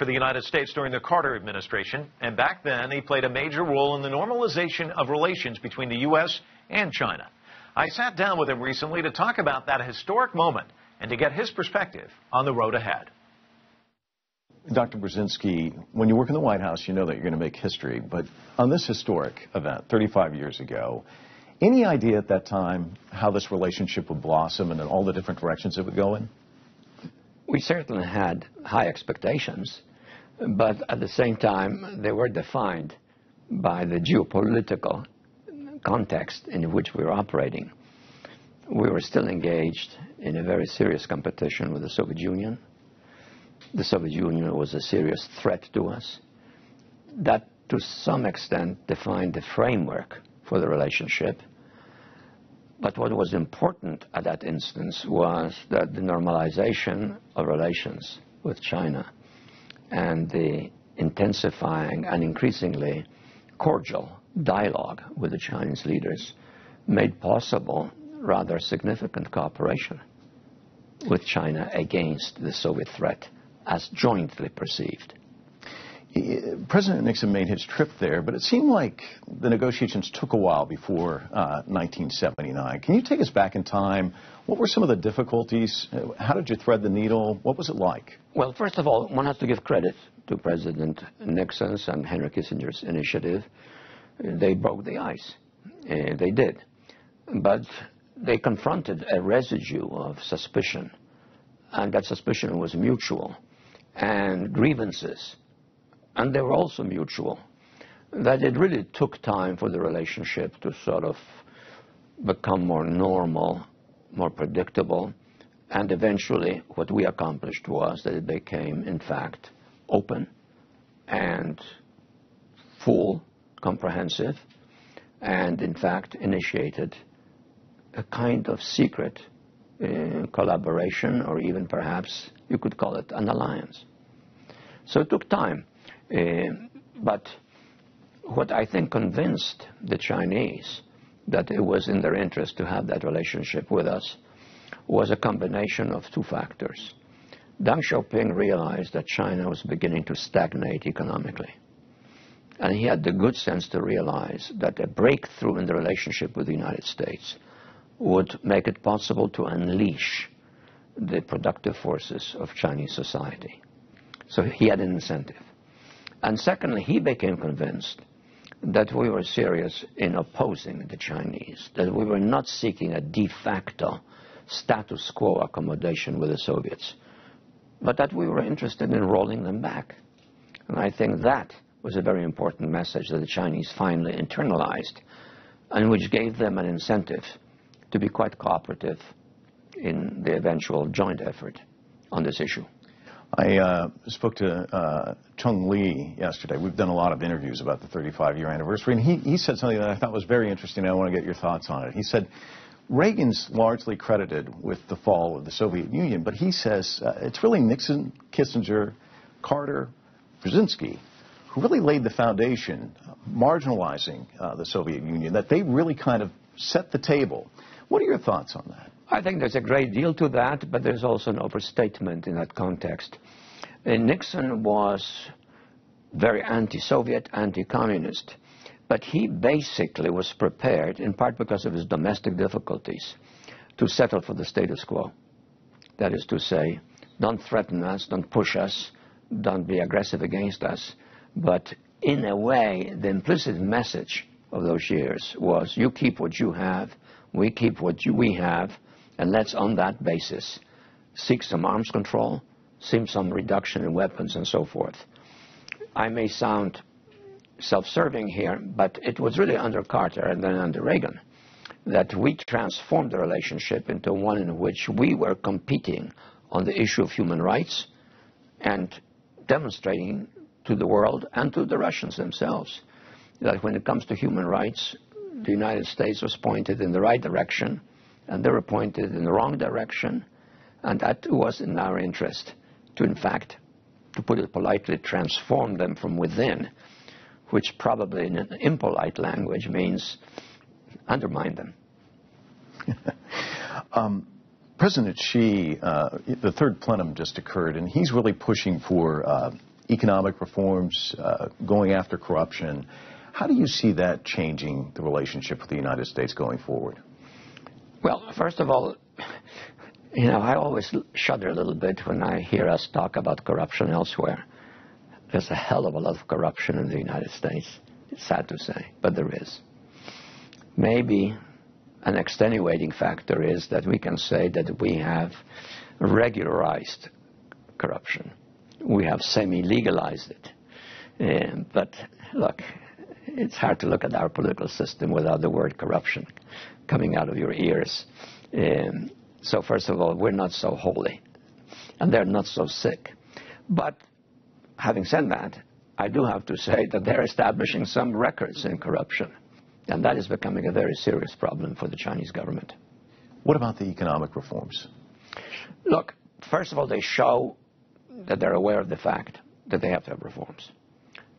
for the United States during the Carter administration, and back then he played a major role in the normalization of relations between the U.S. and China. I sat down with him recently to talk about that historic moment and to get his perspective on the road ahead. Dr. Brzezinski, when you work in the White House, you know that you're going to make history. But on this historic event 35 years ago, any idea at that time how this relationship would blossom and in all the different directions it would go in? We certainly had high expectations, but at the same time, they were defined by the geopolitical context in which we were operating. We were still engaged in a very serious competition with the Soviet Union. The Soviet Union was a serious threat to us. That, to some extent, defined the framework for the relationship. But what was important at that instance was that the normalization of relations with China and the intensifying and increasingly cordial dialogue with the Chinese leaders made possible rather significant cooperation with China against the Soviet threat as jointly perceived. President Nixon made his trip there, but it seemed like the negotiations took a while before 1979. Can you take us back in time? What were some of the difficulties? How did you thread the needle? What was it like? Well, first of all, one has to give credit to President Nixon's and Henry Kissinger's initiative. They broke the ice. They did. But they confronted a residue of suspicion, and that suspicion was mutual, and grievances, and they were also mutual, that it really took time for the relationship to sort of become more normal, more predictable, and eventually what we accomplished was that it became, in fact, open and full, comprehensive, and in fact initiated a kind of secret collaboration, or even perhaps you could call it an alliance. So it took time. But what I think convinced the Chinese that it was in their interest to have that relationship with us was a combination of two factors. Deng Xiaoping realized that China was beginning to stagnate economically, and he had the good sense to realize that a breakthrough in the relationship with the United States would make it possible to unleash the productive forces of Chinese society. So he had an incentive. And secondly, he became convinced that we were serious in opposing the Chinese, that we were not seeking a de facto status quo accommodation with the Soviets, but that we were interested in rolling them back. And I think that was a very important message that the Chinese finally internalized, and which gave them an incentive to be quite cooperative in the eventual joint effort on this issue. I spoke to Cheng Li yesterday. We've done a lot of interviews about the 35-year anniversary, and he said something that I thought was very interesting. I want to get your thoughts on it. He said, Reagan's largely credited with the fall of the Soviet Union, but he says it's really Nixon, Kissinger, Carter, Brzezinski, who really laid the foundation, marginalizing the Soviet Union, that they really kind of set the table. What are your thoughts on that? I think there's a great deal to that, but there's also an overstatement in that context. Nixon was very anti-Soviet, anti-communist, but he basically was prepared, in part because of his domestic difficulties, to settle for the status quo. That is to say, don't threaten us, don't push us, don't be aggressive against us. But in a way, the implicit message of those years was, you keep what you have, we keep what we have, and let's, on that basis, seek some arms control, seek some reduction in weapons, and so forth. I may sound self-serving here, but it was really under Carter and then under Reagan that we transformed the relationship into one in which we were competing on the issue of human rights and demonstrating to the world and to the Russians themselves that when it comes to human rights, the United States was pointed in the right direction, and they were pointed in the wrong direction, and that was in our interest to, in fact, to put it politely, transform them from within, which probably in an impolite language means undermine them. President Xi, the third plenum just occurred, and he's really pushing for economic reforms, going after corruption. How do you see that changing the relationship with the United States going forward? Well, first of all, you know, I always shudder a little bit when I hear us talk about corruption elsewhere. There's a hell of a lot of corruption in the United States, it's sad to say, but there is. Maybe an extenuating factor is that we can say that we have regularized corruption. We have semi-legalized it. But look, it's hard to look at our political system without the word corruption coming out of your ears. So first of all, we're not so holy, and they're not so sick. But having said that, I do have to say that they're establishing some records in corruption, and that is becoming a very serious problem for the Chinese government. What about the economic reforms? Look, first of all, they show that they're aware of the fact that they have to have reforms.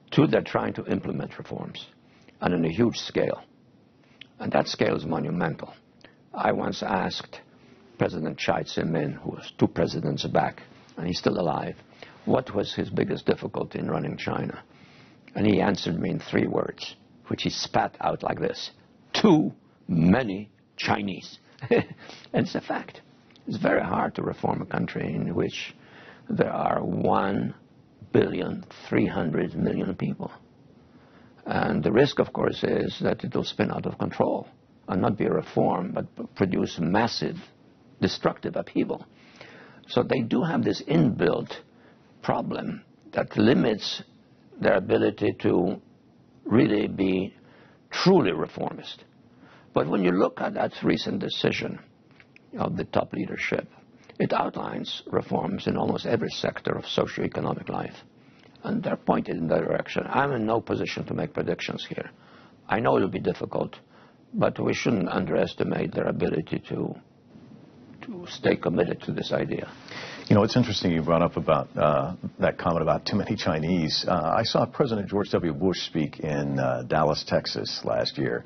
Two, they're trying to implement reforms, and on a huge scale. And that scale is monumental. I once asked President Jiang Zemin, who was 2 presidents back, and he's still alive, what was his biggest difficulty in running China? And he answered me in 3 words, which he spat out like this: too many Chinese. And it's a fact. It's very hard to reform a country in which there are 1,300,000,000 people. And the risk, of course, is that it will spin out of control and not be a reform, but produce massive destructive upheaval. So they do have this inbuilt problem that limits their ability to really be truly reformist. But when you look at that recent decision of the top leadership, it outlines reforms in almost every sector of socioeconomic life, and they're pointed in that direction. I'm in no position to make predictions here. I know it'll be difficult, but we shouldn't underestimate their ability to stay committed to this idea. You know, it's interesting you brought up about that comment about too many Chinese. I saw President George W. Bush speak in Dallas, Texas last year,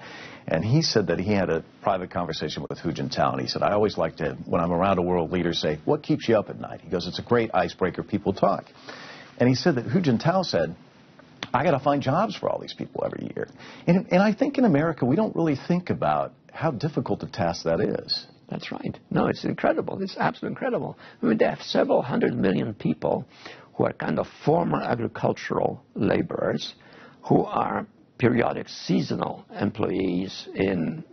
and he said that he had a private conversation with Hu Jintao, and he said, I always like to, when I'm around a world leader, say, what keeps you up at night? He goes, it's a great icebreaker, people talk. And he said that Hu Jintao said, I got to find jobs for all these people every year. And I think in America, we don't really think about how difficult a task that is. That's right. No, it's incredible. It's absolutely incredible. I mean, they have several hundred million people who are kind of former agricultural laborers, who are periodic seasonal employees in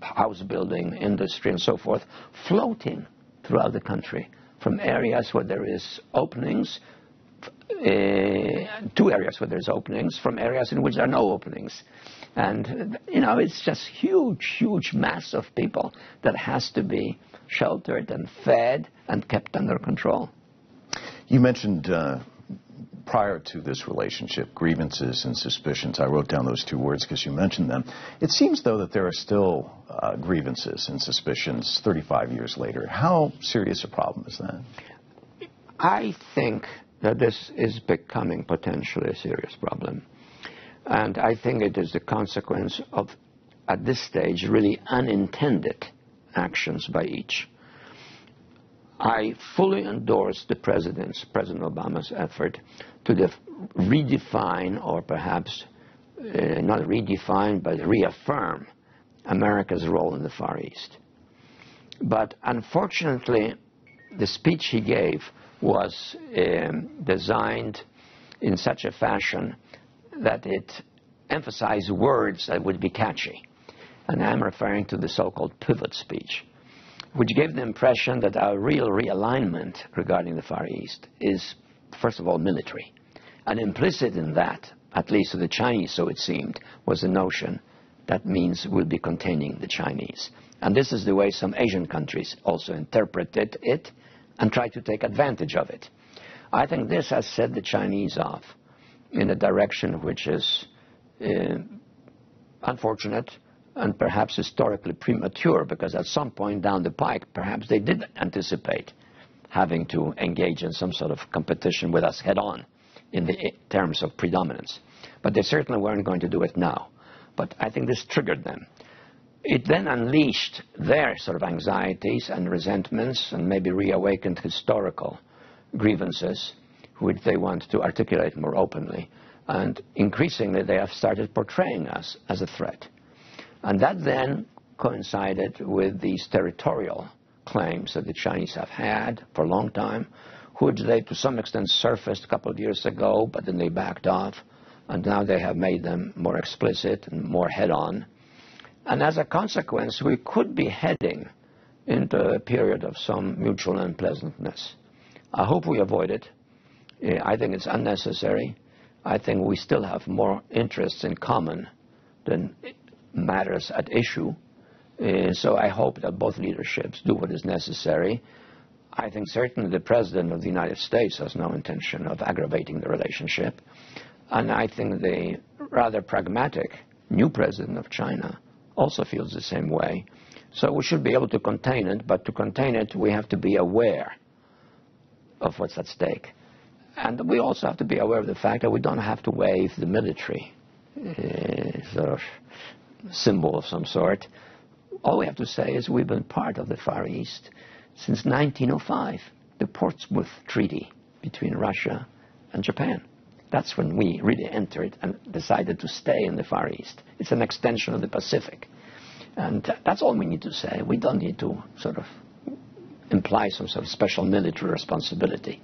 house building, industry, and so forth, floating throughout the country from areas where there is openings, to areas where there's openings, from areas in which there are no openings. And, you know, it's just huge, huge mass of people that has to be sheltered and fed and kept under control. You mentioned prior to this relationship, grievances and suspicions. I wrote down those 2 words because you mentioned them. It seems, though, that there are still grievances and suspicions 35 years later. How serious a problem is that? I think that this is becoming potentially a serious problem. And I think it is the consequence of, at this stage, really unintended actions by each. I fully endorse the President's, President Obama's effort to redefine, or perhaps not redefine, but reaffirm America's role in the Far East. But unfortunately, the speech he gave was designed in such a fashion that it emphasized words that would be catchy. And I'm referring to the so-called pivot speech, which gave the impression that our real realignment regarding the Far East is, first of all, military. And implicit in that, at least to the Chinese, so it seemed, was the notion that means we'll be containing the Chinese. And this is the way some Asian countries also interpreted it and tried to take advantage of it. I think this has set the Chinese off in a direction which is unfortunate and perhaps historically premature, because at some point down the pike, perhaps they did anticipate having to engage in some sort of competition with us head-on in the terms of predominance. But they certainly weren't going to do it now. But I think this triggered them. It then unleashed their sort of anxieties and resentments, and maybe reawakened historical grievances, which they want to articulate more openly. And increasingly they have started portraying us as a threat. And that then coincided with these territorial claims that the Chinese have had for a long time, which they to some extent surfaced a couple of years ago, but then they backed off, and now they have made them more explicit and more head-on. And as a consequence, we could be heading into a period of some mutual unpleasantness. I hope we avoid it. I think it's unnecessary. I think we still have more interests in common than matters at issue. So I hope that both leaderships do what is necessary. I think certainly the President of the United States has no intention of aggravating the relationship. And I think the rather pragmatic new President of China also feels the same way. So we should be able to contain it, but to contain it we have to be aware of what's at stake. And we also have to be aware of the fact that we don't have to wave the military sort of symbol of some sort. All we have to say is we've been part of the Far East since 1905, the Portsmouth Treaty between Russia and Japan. That's when we really entered and decided to stay in the Far East. It's an extension of the Pacific. And that's all we need to say. We don't need to sort of imply some sort of special military responsibility.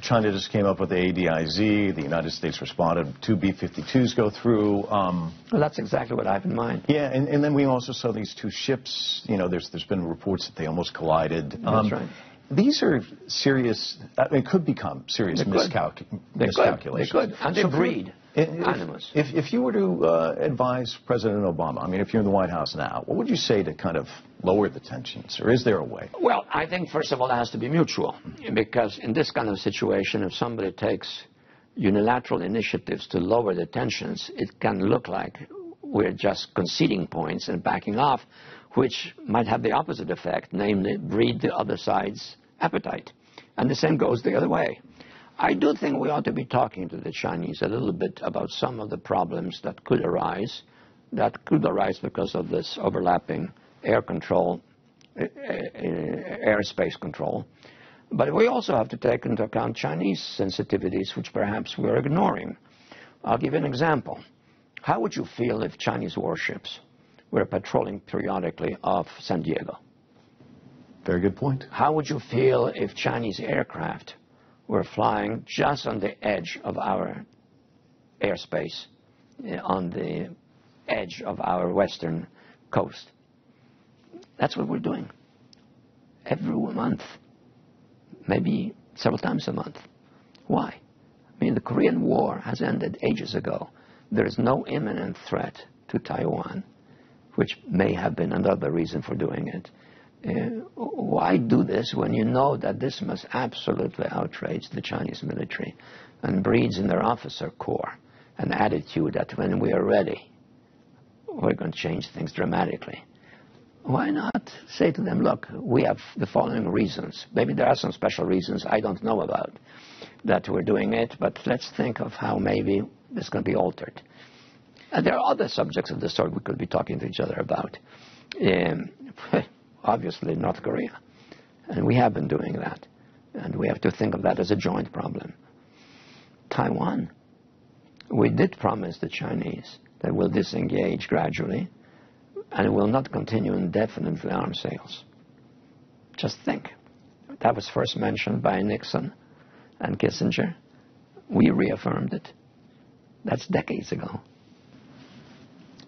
China just came up with the ADIZ. The United States responded. 2 B-52s go through. Well, that's exactly what I have in mind. Yeah, and then we also saw these two ships. You know, there's been reports that they almost collided. That's right. These are serious. I mean, could become serious miscalculations. They could, and they breed animals. If you were to advise President Obama, I mean, if you're in the White House now, what would you say to kind of lower the tensions, or is there a way? Well, I think first of all it has to be mutual, because in this kind of situation, if somebody takes unilateral initiatives to lower the tensions, it can look like we're just conceding points and backing off, which might have the opposite effect, namely breed the other side's appetite. And the same goes the other way. I do think we ought to be talking to the Chinese a little bit about some of the problems that could arise because of this overlapping air control, airspace control. But we also have to take into account Chinese sensitivities, which perhaps we're ignoring. I'll give you an example. How would you feel if Chinese warships were patrolling periodically off San Diego? Very good point. How would you feel if Chinese aircraft were flying just on the edge of our airspace, on the edge of our western coast? That's what we're doing every month, maybe several times a month. Why? I mean, the Korean War has ended ages ago. There is no imminent threat to Taiwan, which may have been another reason for doing it. Why do this when you know that this must absolutely outrage the Chinese military and breeds in their officer corps an attitude that when we are ready, we're going to change things dramatically? Why not say to them, look, we have the following reasons. Maybe there are some special reasons I don't know about that we're doing it, but let's think of how maybe this can be altered. And there are other subjects of this sort we could be talking to each other about. Obviously North Korea. And we have been doing that. And we have to think of that as a joint problem. Taiwan. We did promise the Chinese that we'll disengage gradually and will not continue indefinitely arms sales. Just think. That was first mentioned by Nixon and Kissinger. We reaffirmed it. That's decades ago.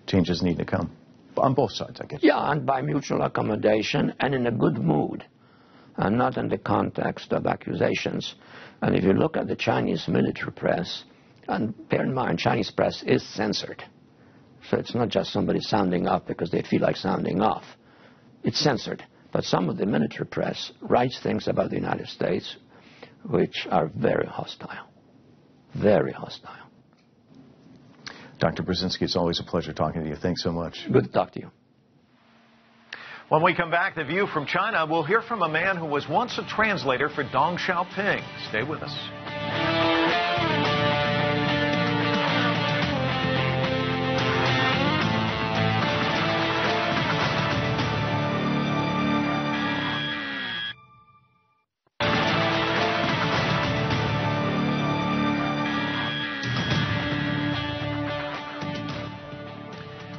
Changes need to come. On both sides, I guess. Yeah, and by mutual accommodation and in a good mood, and not in the context of accusations. And if you look at the Chinese military press, and bear in mind, Chinese press is censored. So it's not just somebody sounding off because they feel like sounding off. It's censored. But some of the military press writes things about the United States which are very hostile. Very hostile. Dr. Brzezinski, it's always a pleasure talking to you. Thanks so much. Good to talk to you. When we come back, The View from China, we'll hear from a man who was once a translator for Deng Xiaoping. Stay with us.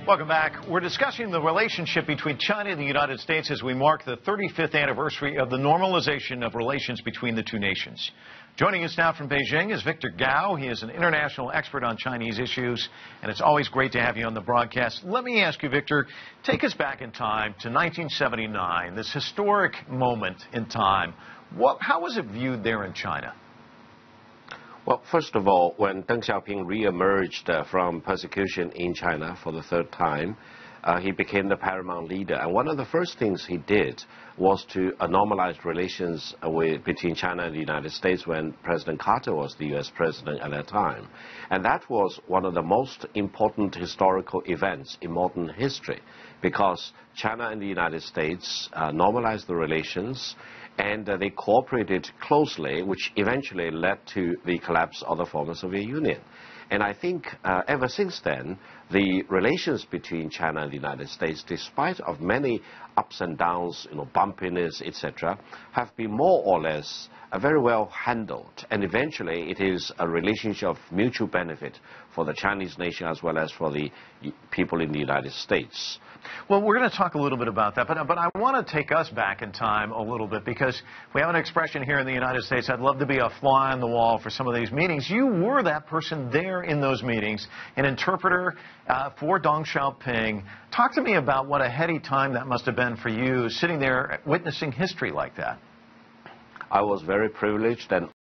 Welcome back. We're discussing the relationship between China and the United States as we mark the 35th anniversary of the normalization of relations between the two nations. Joining us now from Beijing is Victor Gao. He is an international expert on Chinese issues, and it's always great to have you on the broadcast. Let me ask you, Victor, take us back in time to 1979, this historic moment in time. How was it viewed there in China? Well, first of all, when Deng Xiaoping re-emerged from persecution in China for the third time, he became the paramount leader. And one of the first things he did was to normalize relations between China and the United States when President Carter was the U.S. president at that time. And that was one of the most important historical events in modern history, because China and the United States normalized the relations, and they cooperated closely, which eventually led to the collapse of the former Soviet Union. And I think ever since then, the relations between China and the United States, despite of many ups and downs, bumpiness, etc., have been more or less very well handled. And eventually, it is a relationship of mutual benefit for the Chinese nation as well as for the people in the United States. Well, we're going to talk a little bit about that, but I want to take us back in time a little bit, because we have an expression here in the United States, I'd love to be a fly on the wall for some of these meetings. You were that person there in those meetings, an interpreter for Deng Xiaoping. Talk to me about what a heady time that must have been for you, sitting there witnessing history like that. I was very privileged and